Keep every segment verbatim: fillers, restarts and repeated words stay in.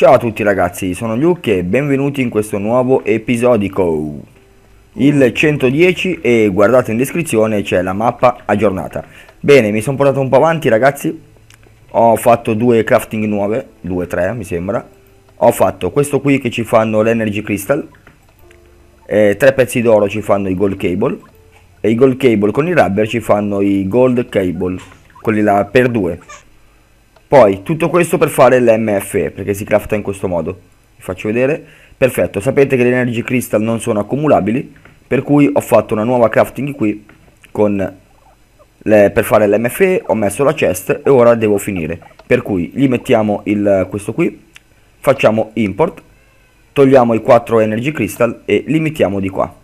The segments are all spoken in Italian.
Ciao a tutti ragazzi, sono Luke e benvenuti in questo nuovo episodico. Il centodieci e guardate in descrizione c'è la mappa aggiornata. Bene, mi sono portato un po' avanti ragazzi. Ho fatto due crafting nuove, due tre mi sembra. Ho fatto questo qui che ci fanno l'energy crystal, e tre pezzi d'oro ci fanno i gold cable, e i gold cable con i rubber ci fanno i gold cable, quelli là per due. Poi tutto questo per fare l'M F E, perché si crafta in questo modo. Vi faccio vedere. Perfetto, sapete che le energy crystal non sono accumulabili, per cui ho fatto una nuova crafting qui con le, per fare l'M F E ho messo la chest e ora devo finire. Per cui gli mettiamo il, questo qui, facciamo import, togliamo i quattro energy crystal e li mettiamo di qua,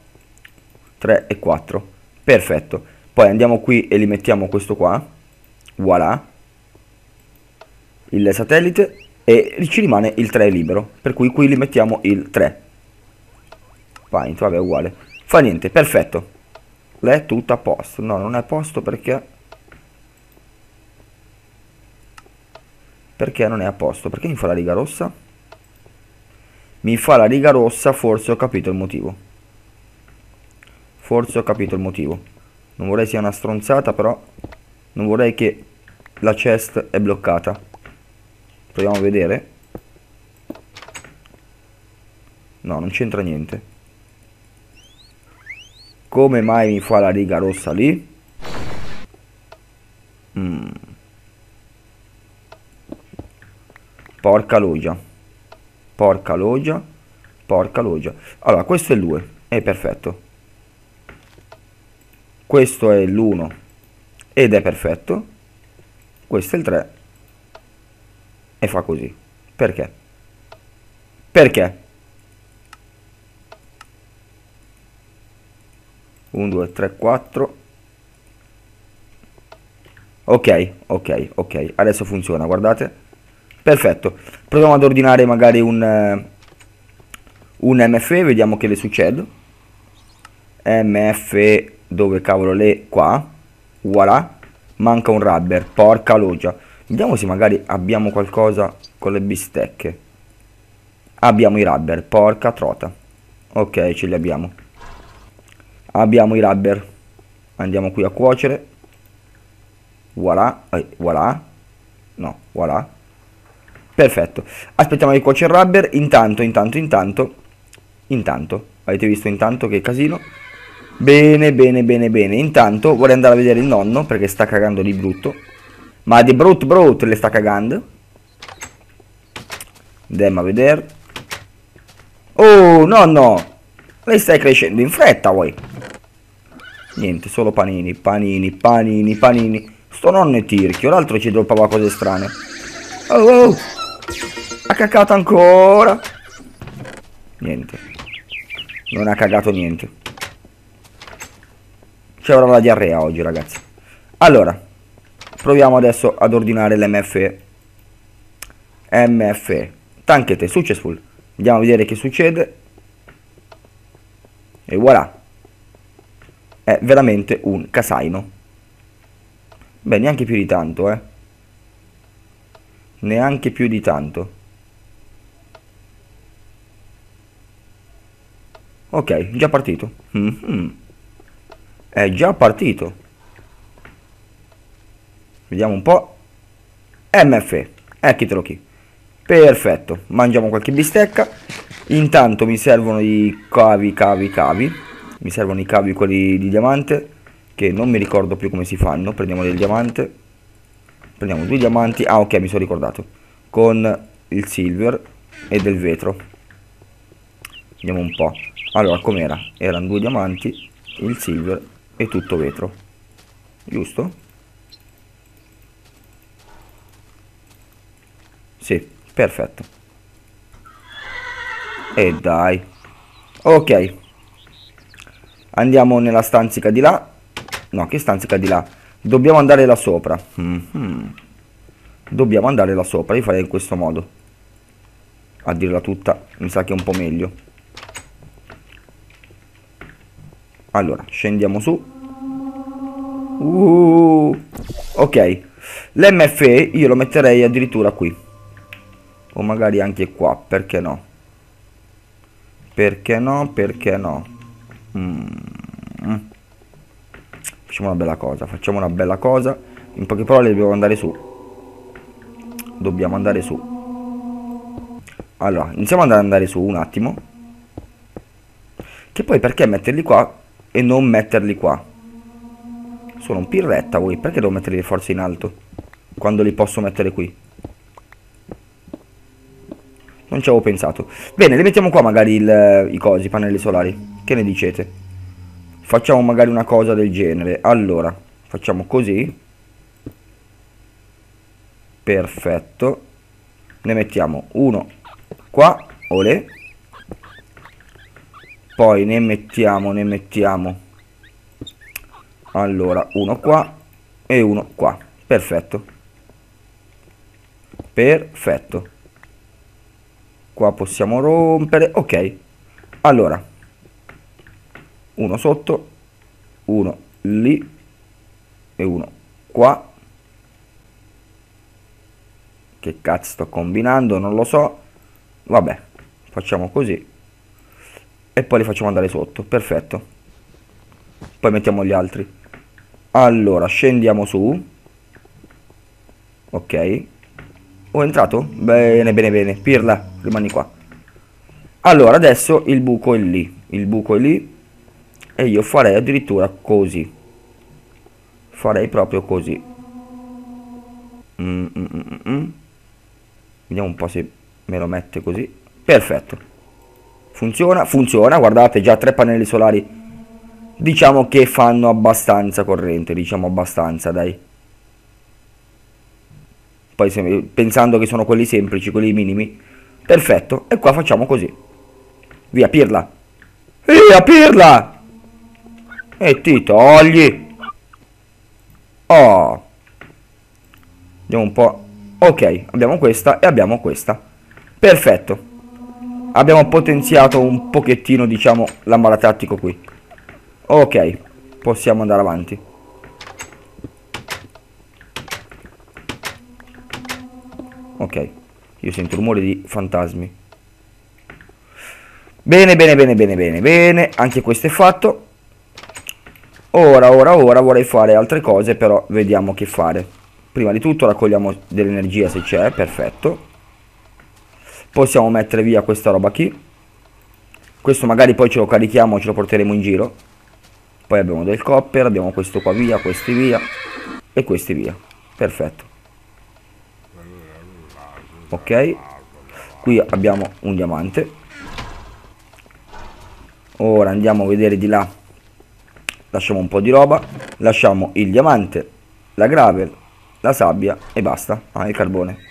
tre e quattro. Perfetto, poi andiamo qui e li mettiamo questo qua, voilà, il satellite, e ci rimane il tre libero, per cui qui li mettiamo il tre pint, vabbè uguale, fa niente, perfetto, l'è tutto a posto. No, non è a posto perché perché non è a posto, perché mi fa la riga rossa, mi fa la riga rossa, forse ho capito il motivo, forse ho capito il motivo non vorrei sia una stronzata, però non vorrei che la chest è bloccata. Proviamo a vedere. No, non c'entra niente. Come mai mi fa la riga rossa lì? Mm. Porca loggia. Porca loggia. Porca loggia. Allora, questo è il due. È perfetto. Questo è l'uno. Ed è perfetto. Questo è il tre. E fa così. Perché? Perché? uno, due, tre, quattro. Ok, ok, ok. Adesso funziona, guardate. Perfetto. Proviamo ad ordinare magari un, un M F E. Vediamo che le succede. M F E, dove cavolo le? Qua. Voilà. Manca un rubber. Porca loggia. Vediamo se magari abbiamo qualcosa con le bistecche. Abbiamo i rubber, porca trota. Ok, ce li abbiamo. Abbiamo i rubber. Andiamo qui a cuocere. Voilà, eh, voilà. No, voilà. Perfetto. Aspettiamo di cuocere il rubber. Intanto, intanto, intanto. Intanto. Avete visto intanto che casino? Bene, bene, bene, bene. Intanto vorrei andare a vedere il nonno perché sta cagando di brutto. Ma di brut brut le sta cagando. Andiamo a vedere. Oh nonno, lei stai crescendo in fretta voi. Niente, solo panini, panini, panini, panini. Sto nonno è tirchio, l'altro ci droppava cose strane. Oh, oh, ha cagato ancora. Niente, non ha cagato niente. C'è ora la diarrea oggi ragazzi. Allora, proviamo adesso ad ordinare l'M F E. M F E. Tankete, successful. Andiamo a vedere che succede. E voilà. È veramente un casaino. Beh, neanche più di tanto, eh. Neanche più di tanto. Ok, già partito. Mm-hmm. È già partito. Vediamo un po'. M F E. Eccitelo chi. Perfetto. Mangiamo qualche bistecca. Intanto mi servono i cavi, cavi, cavi. Mi servono i cavi quelli di diamante, che non mi ricordo più come si fanno. Prendiamo del diamante. Prendiamo due diamanti. Ah ok, mi sono ricordato. Con il silver e del vetro. Vediamo un po'. Allora com'era? Erano due diamanti, il silver e tutto vetro. Giusto? Sì, perfetto. E dai. Ok. Andiamo nella stanzica di là. No, che stanzica di là? Dobbiamo andare là sopra. Mm-hmm. Dobbiamo andare là sopra. Io farei in questo modo. A dirla tutta, mi sa che è un po' meglio. Allora, scendiamo su. Uh, ok. L'M F E io lo metterei addirittura qui. o magari anche qua, perché no? Perché no? Perché no? Mm. Facciamo una bella cosa, facciamo una bella cosa. In poche parole dobbiamo andare su. Dobbiamo andare su. Allora, iniziamo ad andare su un attimo. Che poi perché metterli qua e non metterli qua? Sono un pirretta voi, perché devo metterli forse in alto quando li posso mettere qui? Non ci avevo pensato. Bene, li mettiamo qua magari il, i cosi, i pannelli solari. Che ne dicete? Facciamo magari una cosa del genere. Allora, facciamo così. Perfetto. Ne mettiamo uno qua, olè. Poi ne mettiamo, ne mettiamo. Allora, uno qua e uno qua. Perfetto. Perfetto. Qua possiamo rompere. Ok. Allora, uno sotto, uno lì e uno qua. Che cazzo sto combinando? Non lo so. Vabbè, facciamo così. E poi li facciamo andare sotto, perfetto. Poi mettiamo gli altri. Allora, scendiamo su. Ok. Ho entrato? Bene, bene, bene. Pirla, rimani qua. Allora, adesso il buco è lì. Il buco è lì. E io farei addirittura così. Farei proprio così. Mm, mm, mm, mm. Vediamo un po' se me lo mette così. Perfetto. Funziona, funziona, guardate, già tre pannelli solari, diciamo che fanno abbastanza corrente, diciamo abbastanza, dai. Poi se, pensando che sono quelli semplici, quelli minimi, perfetto, e qua facciamo così. Via Pirla, via Pirla! E ti togli! Oh! Vediamo un po', ok, abbiamo questa e abbiamo questa, perfetto. Abbiamo potenziato un pochettino, diciamo, l'ambalatattico qui. Ok, possiamo andare avanti. Ok, io sento rumore di fantasmi. Bene, bene, bene, bene, bene, bene. Anche questo è fatto. Ora, ora, ora vorrei fare altre cose, però vediamo che fare. Prima di tutto raccogliamo dell'energia se c'è, perfetto. Possiamo mettere via questa roba qui. Questo magari poi ce lo carichiamo, ce lo porteremo in giro. Poi abbiamo del copper, abbiamo questo qua via, questi via e questi via. Perfetto. Ok. Qui abbiamo un diamante. Ora andiamo a vedere di là. Lasciamo un po' di roba. Lasciamo il diamante, la gravel, la sabbia e basta. Ah, il carbone.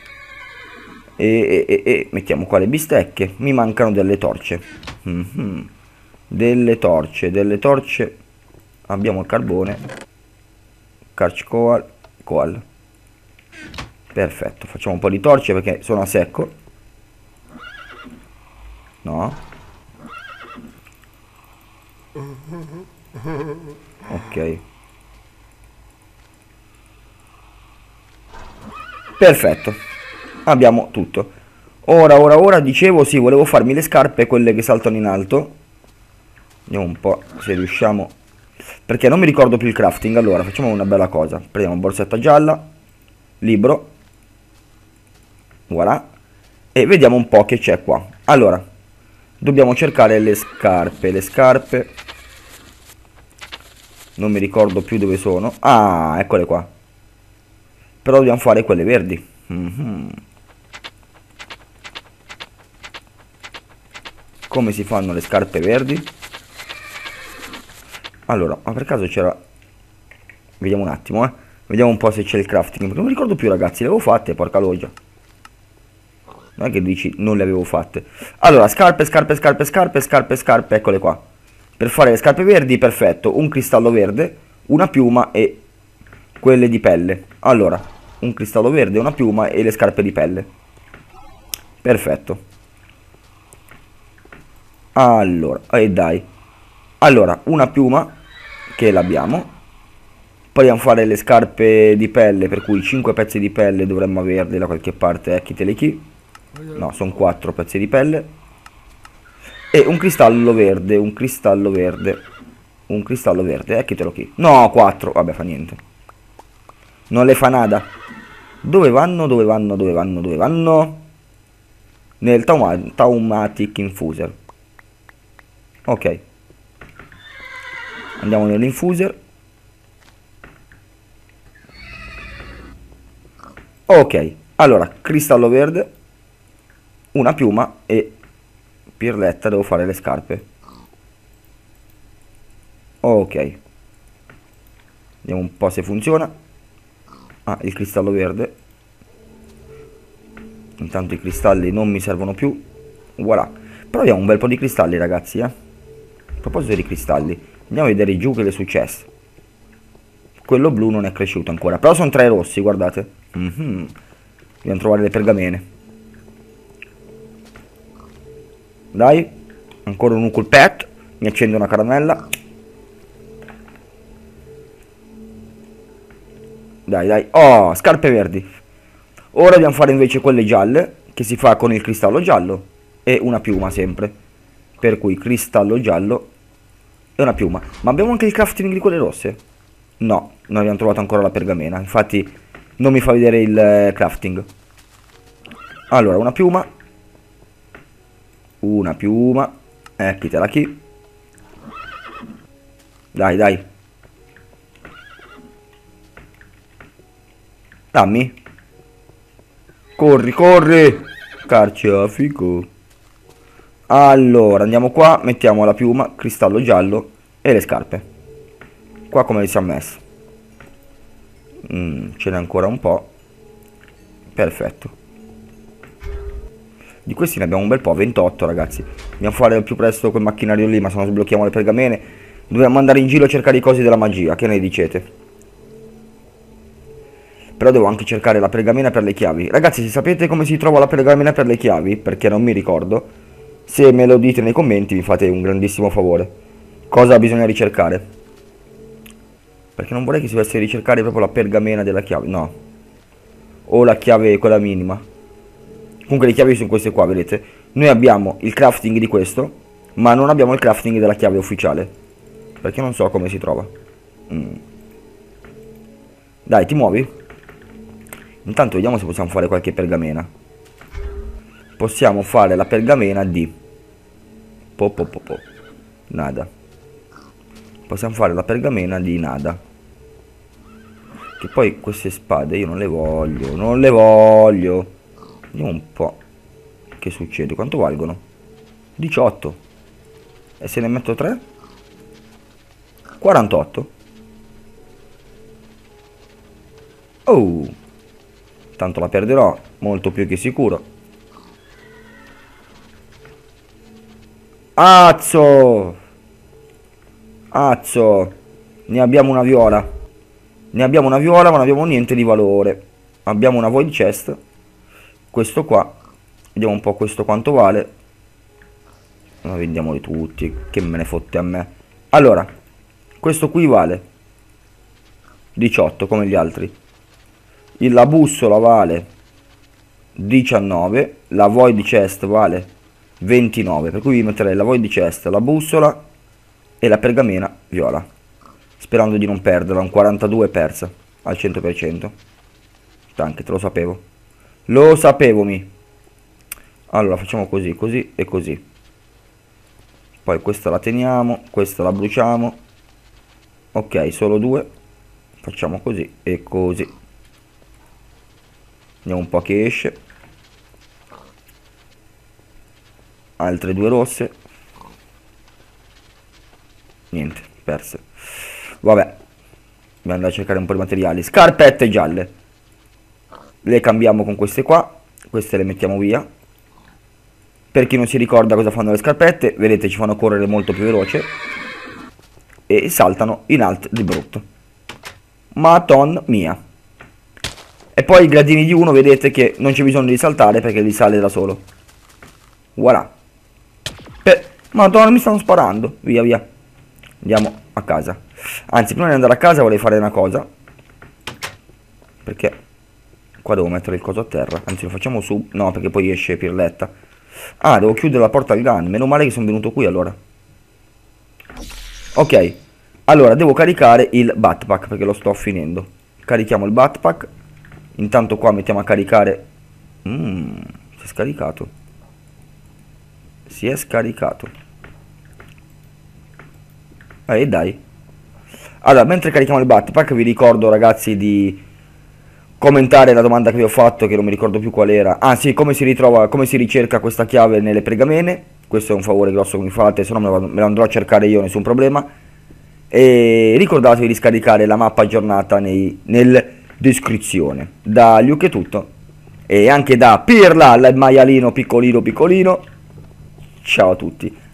E, e, e mettiamo qua le bistecche. Mi mancano delle torce. Mm-hmm. Delle torce, delle torce. Abbiamo il carbone. Carch coal, coal. Perfetto, facciamo un po' di torce perché sono a secco. No. Ok. Perfetto. Abbiamo tutto. Ora, ora, ora, dicevo, sì, volevo farmi le scarpe, quelle che saltano in alto. Vediamo un po' se riusciamo. Perché non mi ricordo più il crafting. Allora, facciamo una bella cosa. Prendiamo borsetta gialla, libro. Voilà. E vediamo un po' che c'è qua. Allora, dobbiamo cercare le scarpe. Le scarpe. Non mi ricordo più dove sono. Ah, eccole qua. Però dobbiamo fare quelle verdi. Mm-hmm. Come si fanno le scarpe verdi? Allora, ma per caso c'era... Vediamo un attimo, eh. Vediamo un po' se c'è il crafting. Non mi ricordo più, ragazzi, le avevo fatte, porca loggia. Non è che dici, non le avevo fatte. Allora, scarpe, scarpe, scarpe, scarpe, scarpe, scarpe, eccole qua. Per fare le scarpe verdi, perfetto. Un cristallo verde, una piuma e quelle di pelle. Allora, un cristallo verde, una piuma e le scarpe di pelle. Perfetto. Allora, e eh dai. Allora, una piuma che l'abbiamo. Proviamo a fare le scarpe di pelle, per cui cinque pezzi di pelle dovremmo averli da qualche parte, eh, chi te le chi. no, sono quattro pezzi di pelle e un cristallo verde, un cristallo verde, un cristallo verde, eccetelo qui. No, quattro, vabbè, fa niente. Non le fa nada. Dove vanno, dove vanno, dove vanno, dove vanno? Nel Taumatic Infuser. Ok. Andiamo nell'infuser. Ok, allora, cristallo verde, una piuma e pirletta, devo fare le scarpe. Ok. Vediamo un po' se funziona. Ah, il cristallo verde. Intanto i cristalli non mi servono più. Voilà. Proviamo un bel po' di cristalli, ragazzi, eh. A proposito di cristalli, andiamo a vedere giù che le è successo. Quello blu non è cresciuto ancora, però sono tre rossi, guardate. Mm-hmm. Dobbiamo trovare le pergamene. Dai, ancora un Uccle Pet. Mi accende una caramella. Dai, dai. Oh, scarpe verdi. Ora dobbiamo fare invece quelle gialle, che si fa con il cristallo giallo e una piuma sempre. Per cui cristallo giallo e una piuma. Ma abbiamo anche il crafting di quelle rosse? No, non abbiamo trovato ancora la pergamena. Infatti non mi fa vedere il crafting. Allora, una piuma. Una piuma. Eccitela qui. Dai, dai. Dammi. Corri, corri. Carciafico. Allora, andiamo qua. Mettiamo la piuma, cristallo giallo e le scarpe. Qua come le siamo messe? Mm, ce n'è ancora un po'. Perfetto. Di questi ne abbiamo un bel po', ventotto, ragazzi. Dobbiamo fare più presto quel macchinario lì, ma se non sblocchiamo le pergamene dobbiamo andare in giro a cercare i cosi della magia. Che ne dicete? Però devo anche cercare la pergamena per le chiavi. Ragazzi, se sapete come si trova la pergamena per le chiavi, perché non mi ricordo, se me lo dite nei commenti mi fate un grandissimo favore. Cosa bisogna ricercare? Perché non vorrei che si dovesse ricercare proprio la pergamena della chiave. No. O la chiave quella minima. Comunque le chiavi sono queste qua, vedete. Noi abbiamo il crafting di questo, ma non abbiamo il crafting della chiave ufficiale, perché non so come si trova. mm. Dai, ti muovi. Intanto vediamo se possiamo fare qualche pergamena. Possiamo fare la pergamena di po, po, po, po. Nada. Possiamo fare la pergamena di nada. Che poi queste spade io non le voglio. Non le voglio. Vediamo un po' che succede. Quanto valgono? diciotto. E se ne metto tre? quarantotto. Oh, tanto la perderò, molto più che sicuro. Azzo! Azzo! Ne abbiamo una viola. Ne abbiamo una viola, ma non abbiamo niente di valore. Abbiamo una void chest. Questo qua. Vediamo un po' questo quanto vale. Ma vendiamoli tutti, che me ne fotte a me. Allora, questo qui vale diciotto come gli altri. La bussola vale diciannove, la void chest vale ventinove, per cui metterei la void chest, la bussola e la pergamena viola, sperando di non perderla. Un quarantadue persa al cento per cento. Tanto te lo sapevo, lo sapevo mi. Allora facciamo così, così e così. Poi questa la teniamo, questa la bruciamo. Ok, solo due. Facciamo così e così. Vediamo un po' che esce. Altre due rosse. Niente, perse. Vabbè, dobbiamo andare a cercare un po' di materiali. Scarpette gialle. Le cambiamo con queste qua. Queste le mettiamo via. Per chi non si ricorda cosa fanno le scarpette, vedete, ci fanno correre molto più veloce e saltano in alto di brutto. Madonna mia. E poi i gradini di uno, vedete che non c'è bisogno di saltare perché li sale da solo. Voilà. Beh, madonna, mi stanno sparando. Via, via. Andiamo a casa. Anzi, prima di andare a casa vorrei fare una cosa. Perché Qua devo mettere il coso a terra. Anzi, lo facciamo su. No, perché poi esce Pirletta. Ah, devo chiudere la porta al gun. Meno male che sono venuto qui allora. Ok. Allora, devo caricare il backpack perché lo sto finendo. Carichiamo il backpack. Intanto qua mettiamo a caricare. Mmm, si è scaricato. Si è scaricato. E eh, dai. Allora, mentre carichiamo il backpack vi ricordo ragazzi di commentare la domanda che vi ho fatto, che non mi ricordo più qual era. Ah sì, come si ritrova, come si ricerca questa chiave nelle pergamene. Questo è un favore grosso che mi fate, se no me, me lo andrò a cercare io, nessun problema. E ricordatevi di scaricare la mappa aggiornata nei, nel descrizione. Da Luke è tutto. E anche da Pirla, il maialino piccolino piccolino. Ciao a tutti.